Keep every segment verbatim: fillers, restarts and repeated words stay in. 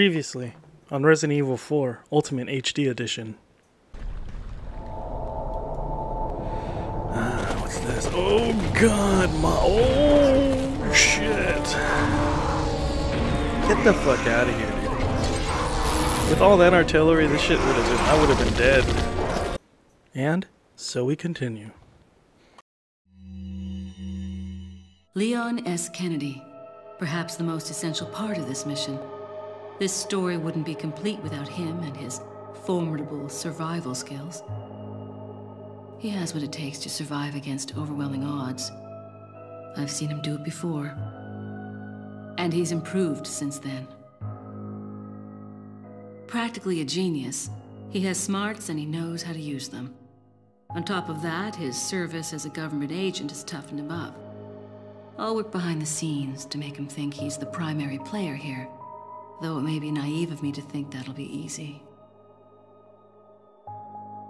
Previously on Resident Evil four Ultimate H D Edition. Ah, what's this? Oh god, my. Oh shit. Get the fuck out of here, dude. With all that artillery, this shit would have been. I would have been dead. And so we continue. Leon S. Kennedy. Perhaps the most essential part of this mission. This story wouldn't be complete without him and his formidable survival skills. He has what it takes to survive against overwhelming odds. I've seen him do it before. And he's improved since then. Practically a genius, he has smarts and he knows how to use them. On top of that, his service as a government agent has toughened him up. I'll work behind the scenes to make him think he's the primary player here. Though it may be naive of me to think that'll be easy.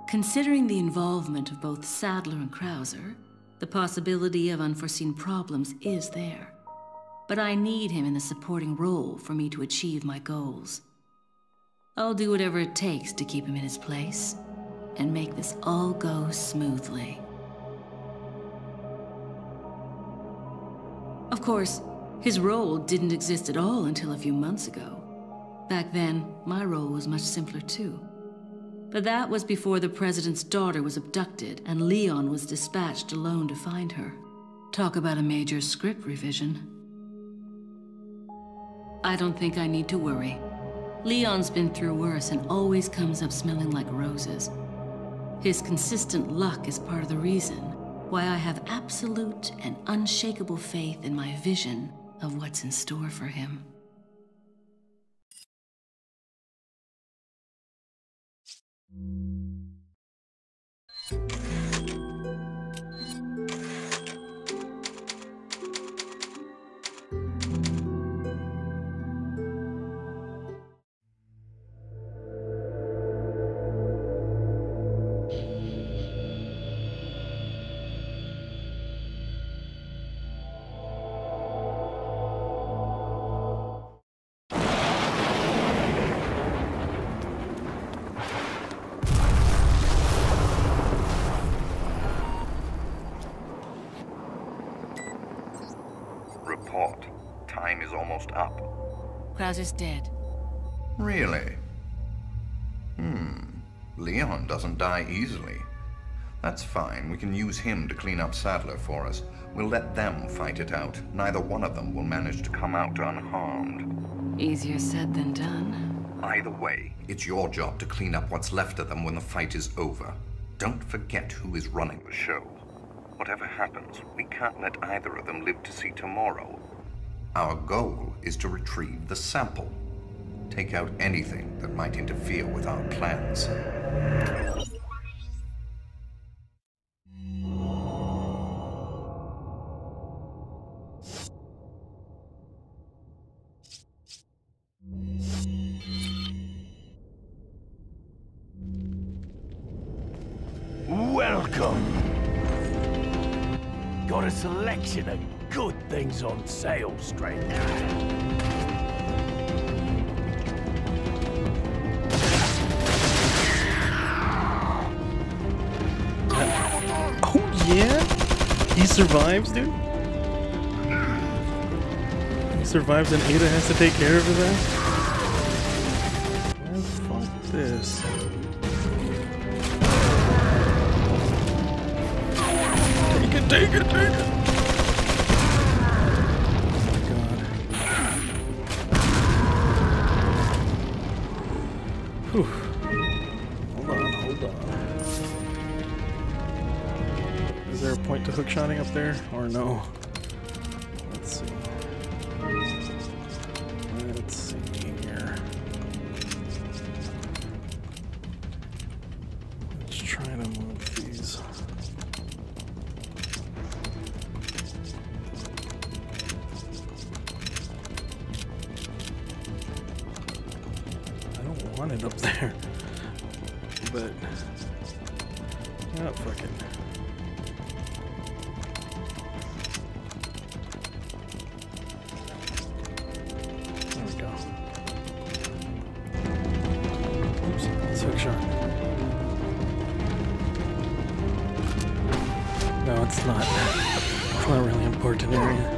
Considering the involvement of both Saddler and Krauser, the possibility of unforeseen problems is there. But I need him in the supporting role for me to achieve my goals. I'll do whatever it takes to keep him in his place and make this all go smoothly. Of course, his role didn't exist at all until a few months ago. Back then, my role was much simpler too. But that was before the president's daughter was abducted and Leon was dispatched alone to find her. Talk about a major script revision. I don't think I need to worry. Leon's been through worse and always comes up smelling like roses. His consistent luck is part of the reason why I have absolute and unshakable faith in my vision of what's in store for him. Krauser's dead. Really? Hmm. Leon doesn't die easily. That's fine. We can use him to clean up Saddler for us. We'll let them fight it out. Neither one of them will manage to come out unharmed. Easier said than done. Either way, it's your job to clean up what's left of them when the fight is over. Don't forget who is running the show. Whatever happens, we can't let either of them live to see tomorrow. Our goal is to retrieve the sample. Take out anything that might interfere with our plans. Welcome! Got a selection of good things on sale straight now. Oh yeah? He survives, dude? He survives and Ada has to take care of that? Oh, fuck this. Take it, take it, take it! Whew. Hold on, hold on. Is there a point to hookshotting up there, or no? Let's see. Let's see here. Let's try to move these. It up there, but oh fuck it. There we go. quick shot. No, it's not. It's not really important area.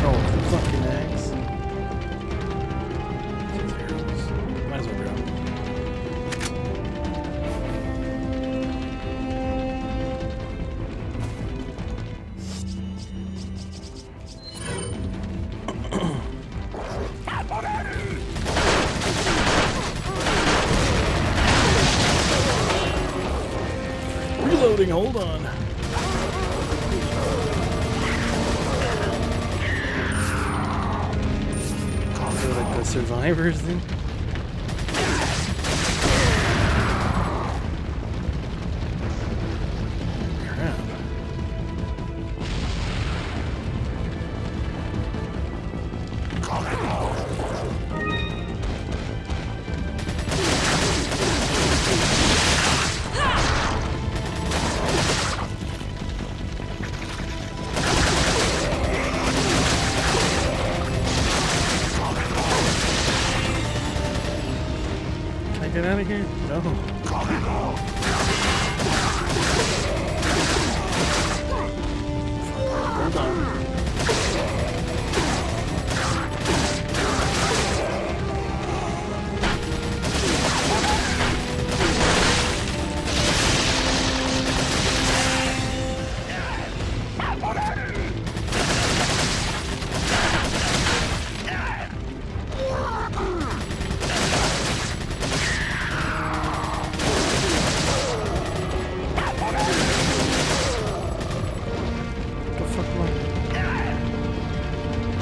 Oh, the fucking axe. These arrows. Might as well grab them. Reloading, hold on. Survivors thing. Crap. Get out of here? No. Hold on.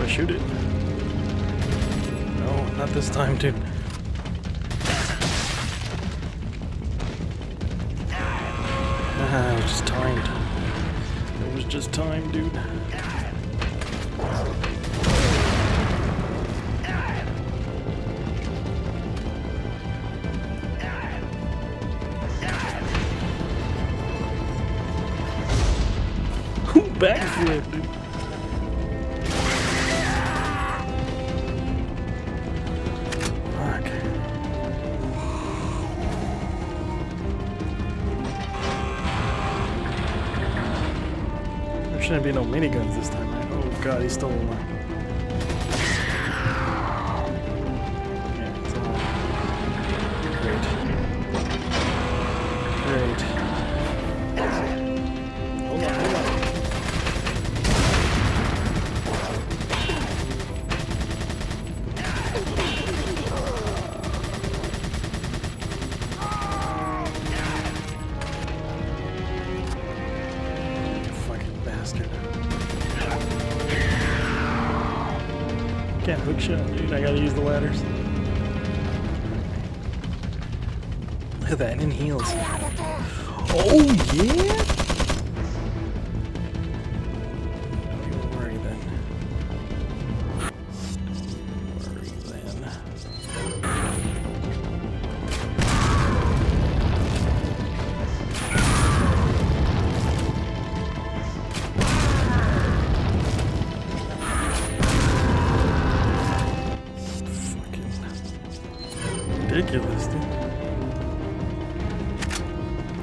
Shoot it. No, not this time, dude. Ah, it was just timed. It was just timed, dude. Backflip, dude. There shouldn't be no miniguns this time, right? Oh god, he's still alive. Yeah, it's alive. Great. Great. Hold on, can't hook shot, dude. I gotta use the ladders. Look at that, in heals. Oh yeah. Don't even worry then. Don't worry then. Ridiculous, dude.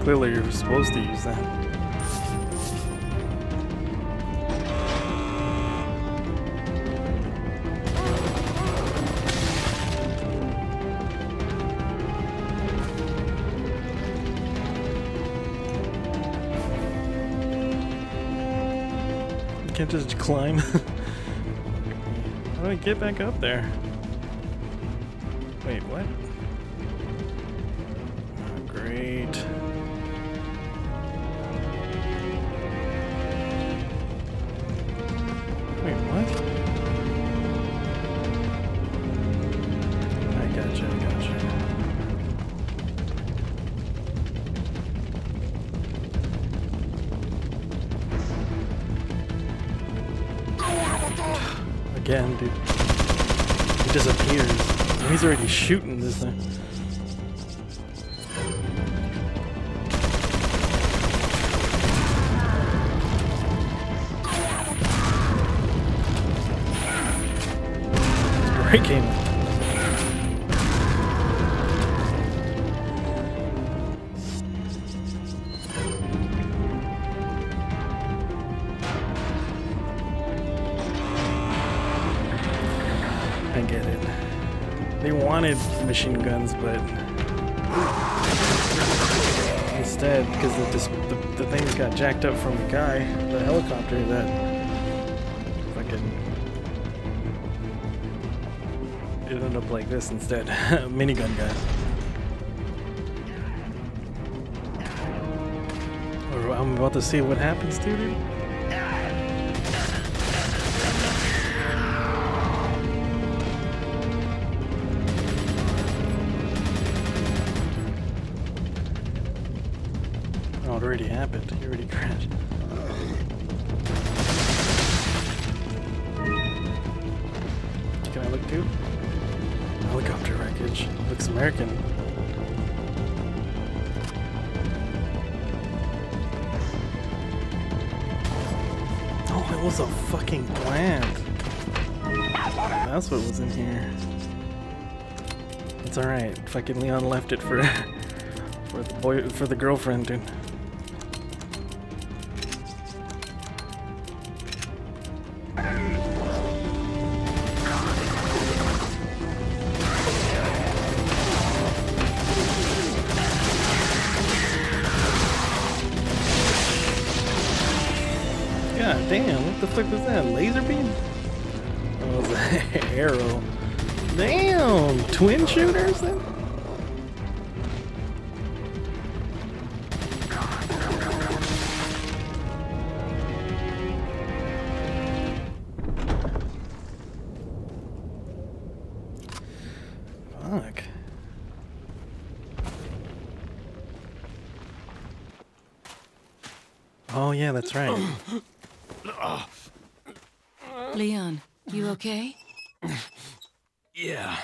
Clearly you're supposed to use that. You can't just climb. How do I get back up there? Wait, what? Great. Wait, what? I gotcha, I gotcha. Again, dude. He disappears. He's already shooting this thing. Great game. I get it. They wanted machine guns, but instead, because the, the, the things got jacked up from the guy, the helicopter, that fucking, it ended up like this instead. Minigun guy. I'm about to see what happens to it. Already happened. He already crashed. Can I look too? Helicopter wreckage. Looks American. Oh, it was a fucking plant. That's what was in here. It's alright. Fucking Leon left it for for the boy for the girlfriend, dude. What the fuck was that? Laser beam? That was an arrow. Damn! Twin shooters then? Fuck. Oh yeah, that's right. Leon, you okay? Yeah.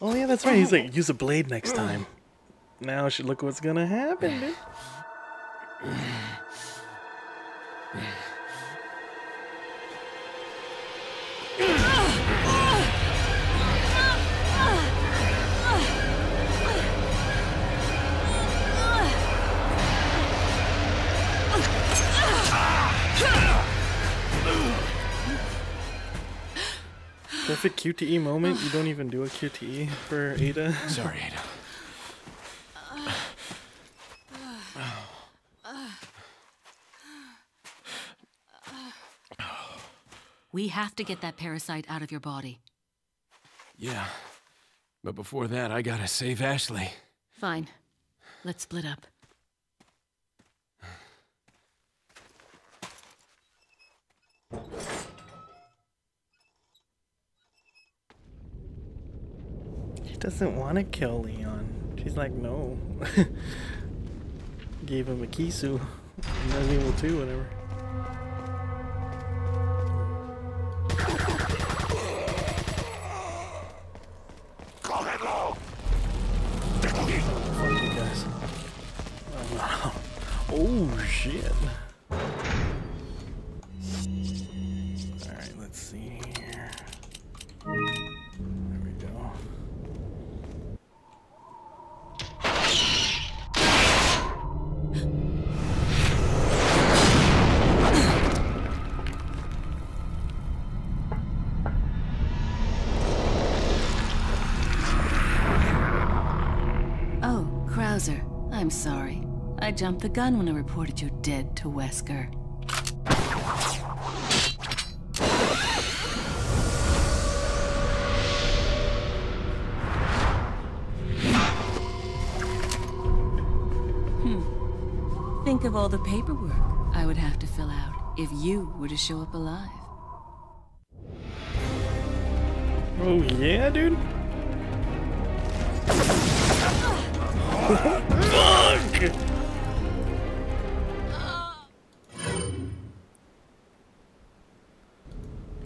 Oh yeah, that's right. He's like, use a blade next time. Now should look what's gonna happen, dude. Perfect Q T E moment. You don't even do a Q T E for Ada. Sorry, Ada. We have to get that parasite out of your body. Yeah, but before that, I gotta save Ashley. Fine. Let's split up. Doesn't want to kill Leon. She's like, no. Gave him a Kisu. Resident Evil two, whatever. Fuck you guys. Oh, wow. Oh shit. Alright, let's see here. There we go. I'm sorry. I jumped the gun when I reported you dead to Wesker. Hmm. Think of all the paperwork I would have to fill out if you were to show up alive. Oh yeah, dude. Fuck!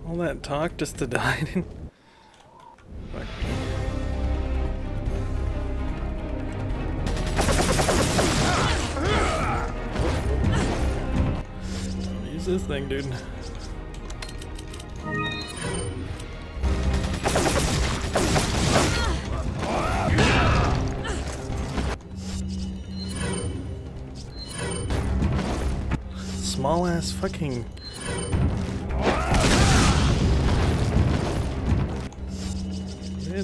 All that talk just to die. Fuck. Use this thing, dude. Small ass fucking.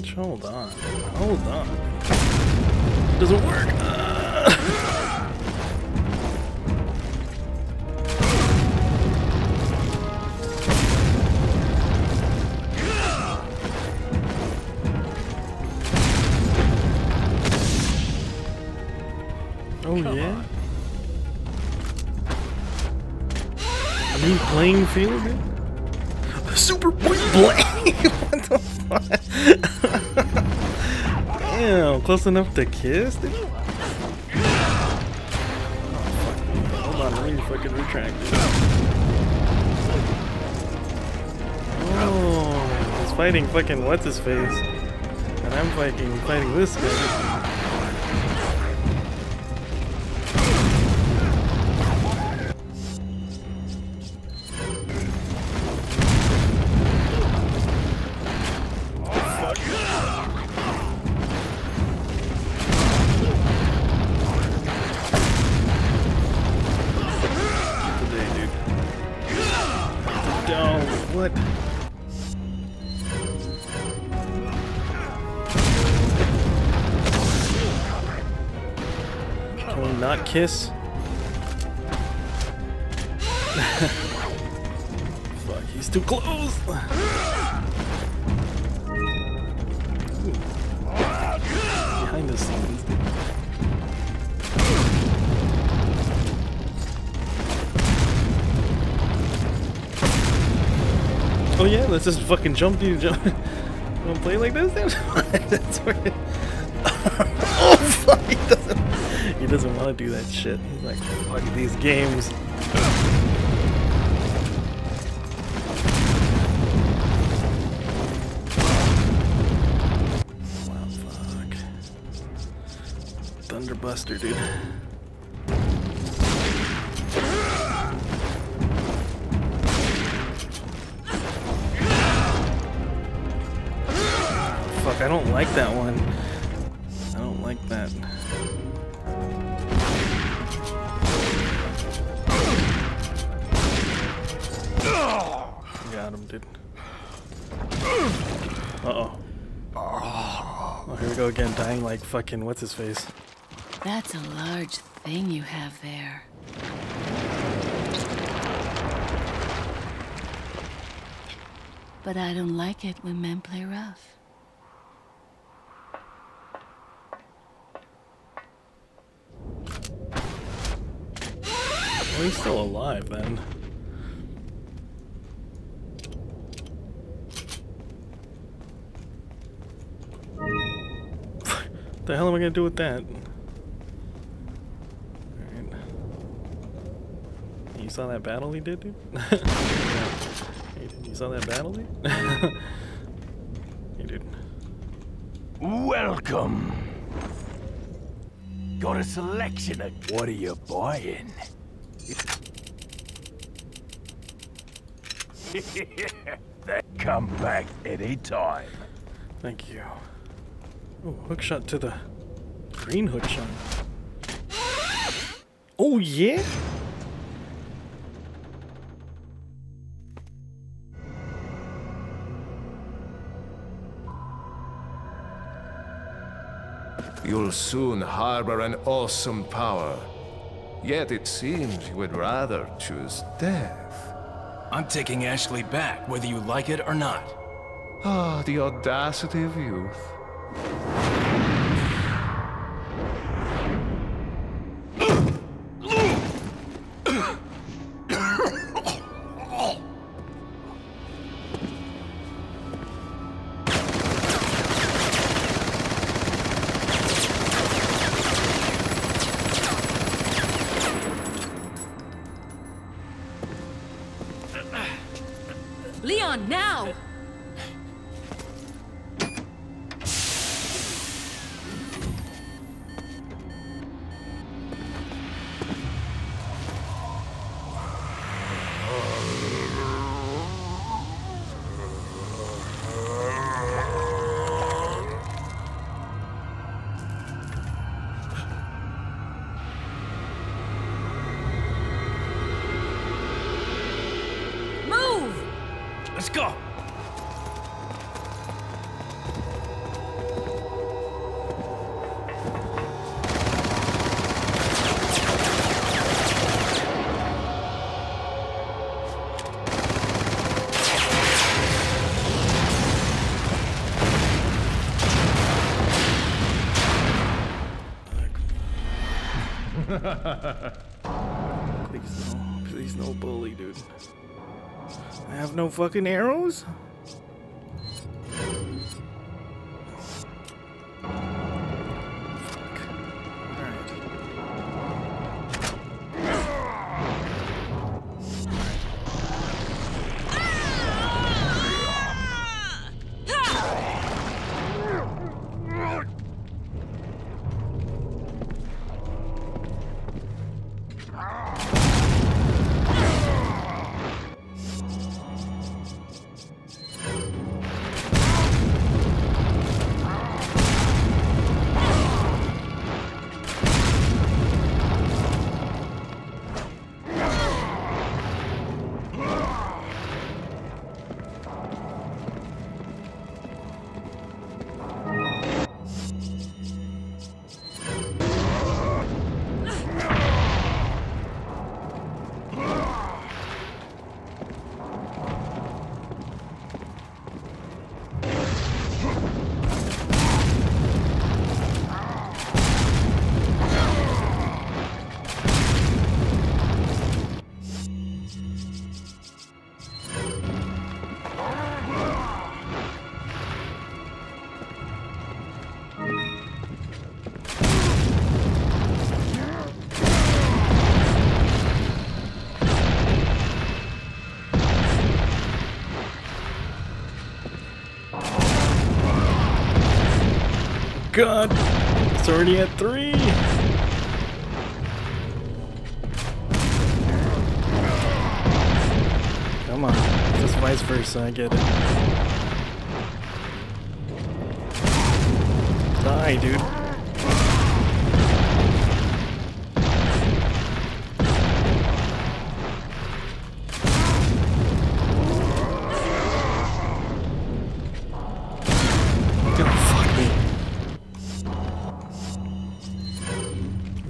bitch, hold on. Hold on. Does it work? Oh, Come yeah? On. Are you playing field? Super point blank! What the fuck? Damn, close enough to kiss, dude? Oh, fuck. Hold on, let me fucking retract it. Oh, he's fighting fucking what's-his-face. And I'm fucking fighting this guy. Kiss. Fuck, he's too close. Ooh. Behind the scenes, dude. Oh yeah, let's just fucking jump, dude. Jump. You wanna play like this, dude? That's weird. Oh fuck, he doesn't. He doesn't want to do that shit. He's like, fuck these games. Wow, fuck. Thunderbuster, dude. Fuck, I don't like that one. I don't like that. Got him, dude. Uh-oh. Oh, here we go again, dying like fucking what's-his-face. That's a large thing you have there. But I don't like it when men play rough. Well, he's still alive, then. What the hell am I gonna do with that? Alright. You saw that battle he did, dude? You saw that battle, dude? Hey, dude. Welcome! Got a selection of what are you buying? Come back any time. Thank you. Oh, hookshot to the green hookshot. Oh, yeah? You'll soon harbor an awesome power. Yet it seems you would rather choose death. I'm taking Ashley back, whether you like it or not. Ah, the audacity of youth. Leon, now! Let's go! Please no, please no bully, dude. I have no fucking arrows? God, it's already at three. Come on, just vice versa, I get it. Die, dude.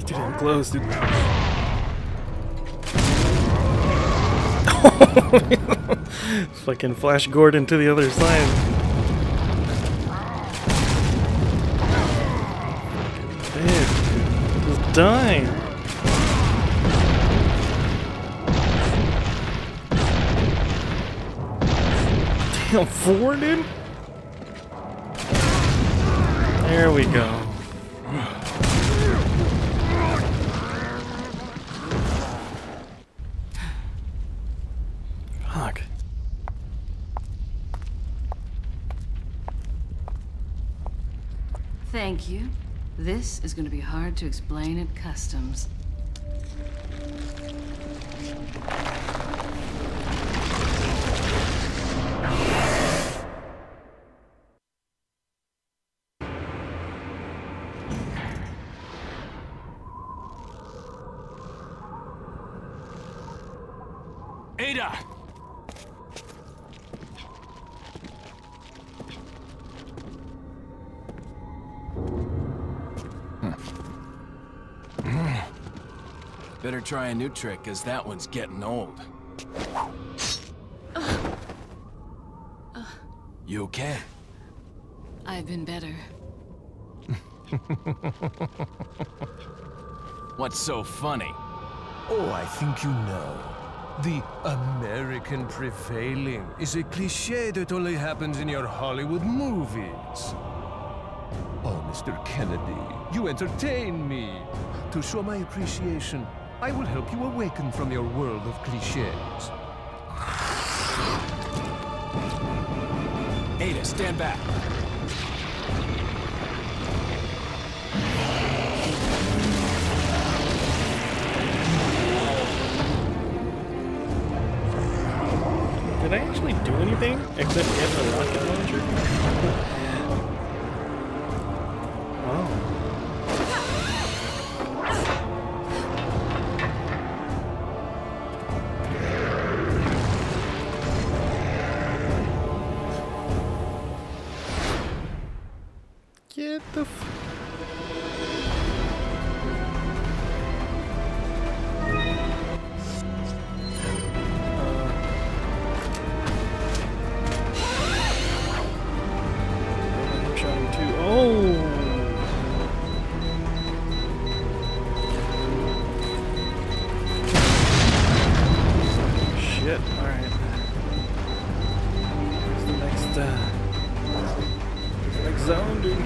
Dude. Fucking Flash Gordon to the other side. Dude, just dying. Damn, four, dude? There we go. Thank you. This is going to be hard to explain at customs. Ada! Better try a new trick, because that one's getting old. Uh, uh, you okay? I've been better. What's so funny? Oh, I think you know. The American prevailing is a cliché that only happens in your Hollywood movies. Oh, Mister Kennedy, you entertain me. To show my appreciation, I will help you awaken from your world of cliches. Ada, stand back. Did I actually do anything except get the rocket launcher? Wow. The f I'm trying to. Oh. uh, it's like zone, dude.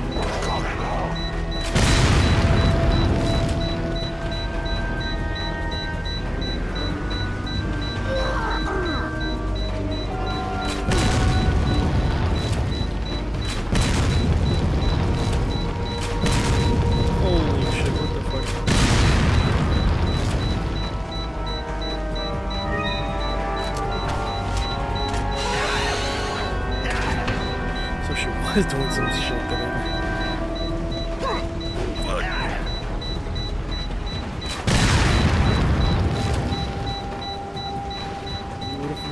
I was doing some shit that I... You wouldn't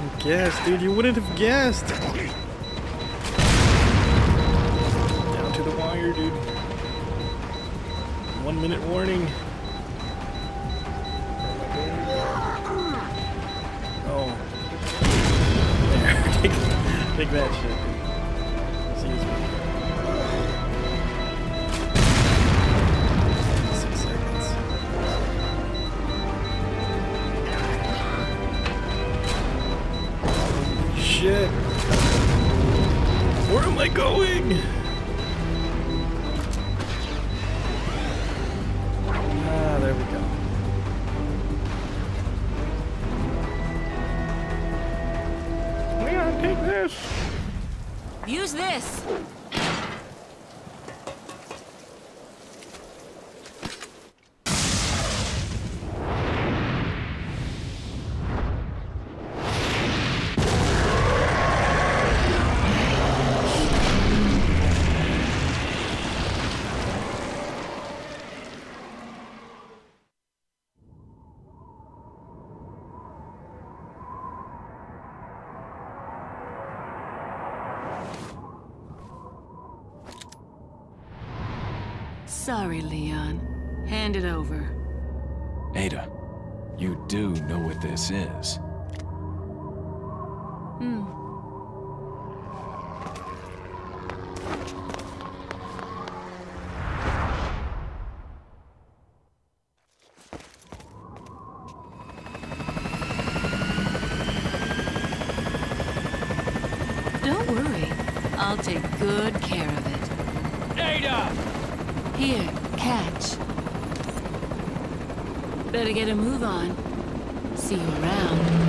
have guessed, dude. You wouldn't have guessed. Down to the wire, dude. One minute warning. Oh. There. Take, take that shit. Shit. Where am I going? Ah, there we go. Leon, take this. Use this. Sorry, Leon. Hand it over. Ada, you do know what this is. Hmm. Don't worry. I'll take good care of it. Ada! Here, catch. Better get a move on. See you around.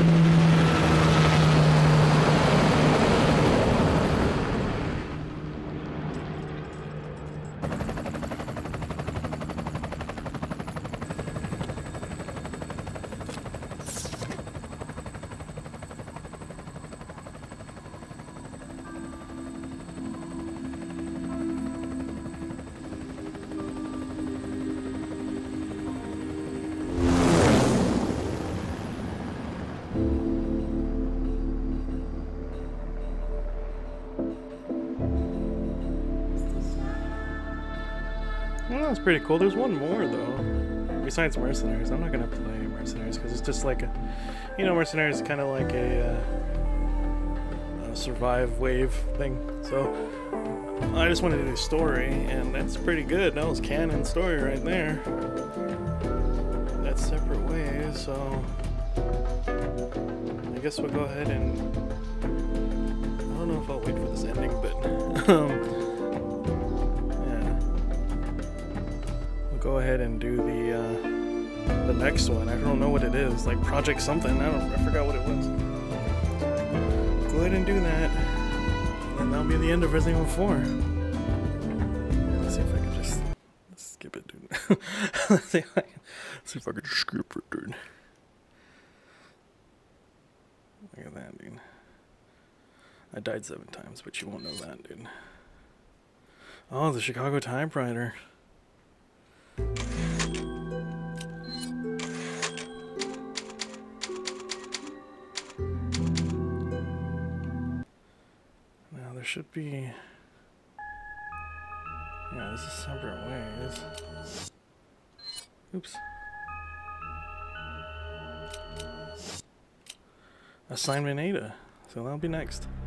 That's pretty cool. There's one more though. Besides Mercenaries, I'm not gonna play Mercenaries because it's just like a, you know, Mercenaries is kind of like a, uh, a survive wave thing. So I just wanted to do story, and that's pretty good. That was canon story right there. That's separate ways, so I guess we'll go ahead and I don't know if I'll wait for this ending, but. um, Go ahead and do the uh, the next one. I don't know what it is, like Project something. I don't. I forgot what it was. Go ahead and do that, and that'll be the end of Resident Evil four. Let's see if I can just skip it, dude. Let's see if I can, see if I can just skip it, dude. Look at that, dude. I died seven times, but you won't know that, dude. Oh, the Chicago typewriter. Now there should be, yeah, this is separate ways. Oops. Assignment Ada, so that'll be next.